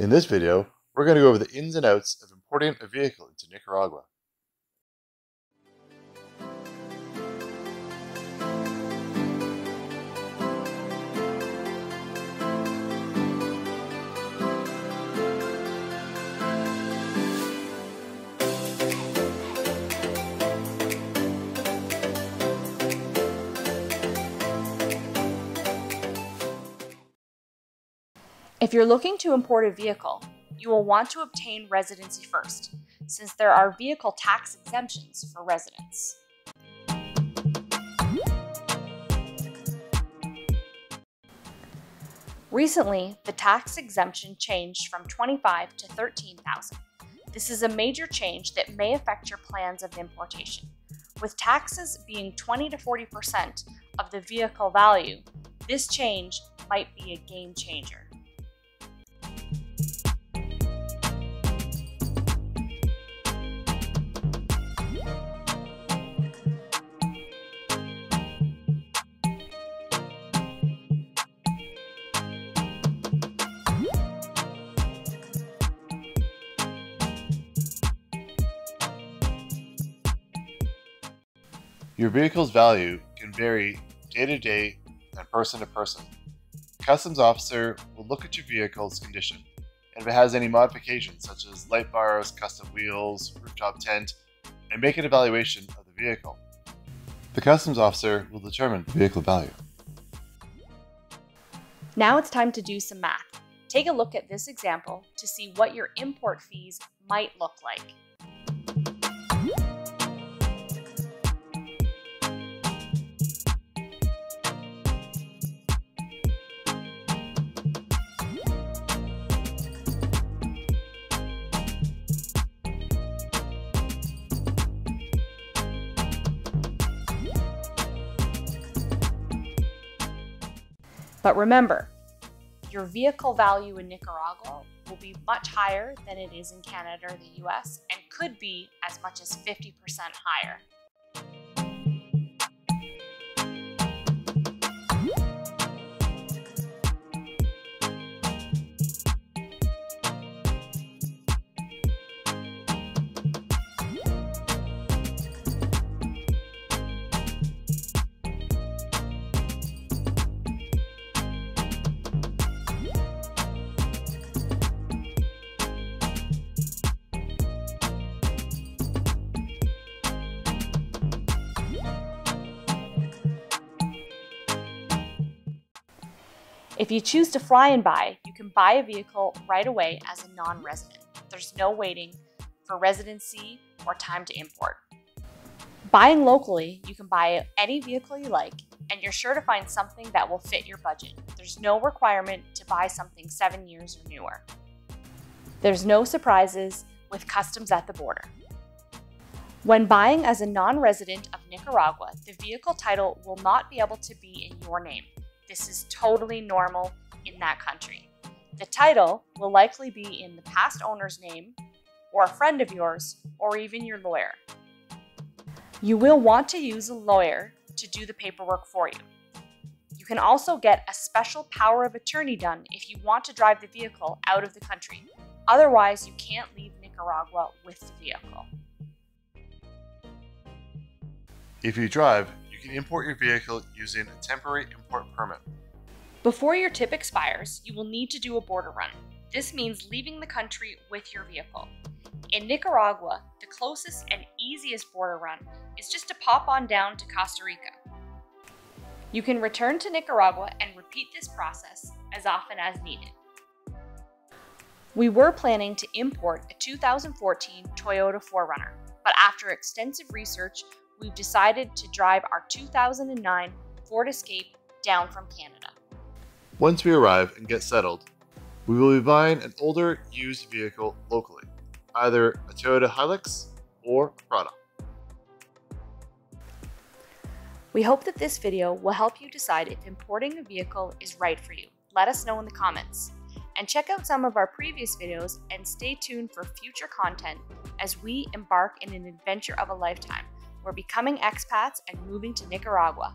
In this video, we're going to go over the ins and outs of importing a vehicle into Nicaragua. If you're looking to import a vehicle, you will want to obtain residency first, since there are vehicle tax exemptions for residents. Recently, the tax exemption changed from $25,000 to $13,000. This is a major change that may affect your plans of importation. With taxes being 20 to 40% of the vehicle value, this change might be a game changer. Your vehicle's value can vary day to day and person to person. The customs officer will look at your vehicle's condition, and if it has any modifications such as light bars, custom wheels, rooftop tent, and make an evaluation of the vehicle. The customs officer will determine the vehicle value. Now it's time to do some math. Take a look at this example to see what your import fees might look like. But remember, your vehicle value in Nicaragua will be much higher than it is in Canada or the US, and could be as much as 50% higher. If you choose to fly and buy, you can buy a vehicle right away as a non-resident. There's no waiting for residency or time to import. Buying locally, you can buy any vehicle you like, and you're sure to find something that will fit your budget. There's no requirement to buy something 7 years or newer. There's no surprises with customs at the border. When buying as a non-resident of Nicaragua, the vehicle title will not be able to be in your name. This is totally normal in that country. The title will likely be in the past owner's name, or a friend of yours, or even your lawyer. You will want to use a lawyer to do the paperwork for you. You can also get a special power of attorney done if you want to drive the vehicle out of the country. Otherwise, you can't leave Nicaragua with the vehicle. If you drive, you can import your vehicle using a temporary import permit. Before your tip expires, you will need to do a border run. This means leaving the country with your vehicle. In Nicaragua, the closest and easiest border run is just to pop on down to Costa Rica. You can return to Nicaragua and repeat this process as often as needed. We were planning to import a 2014 Toyota 4Runner, but after extensive research, we've decided to drive our 2009 Ford Escape down from Canada. Once we arrive and get settled, we will be buying an older used vehicle locally, either a Toyota Hilux or a Prado. We hope that this video will help you decide if importing a vehicle is right for you. Let us know in the comments. And check out some of our previous videos and stay tuned for future content as we embark in an adventure of a lifetime. We're becoming expats and moving to Nicaragua.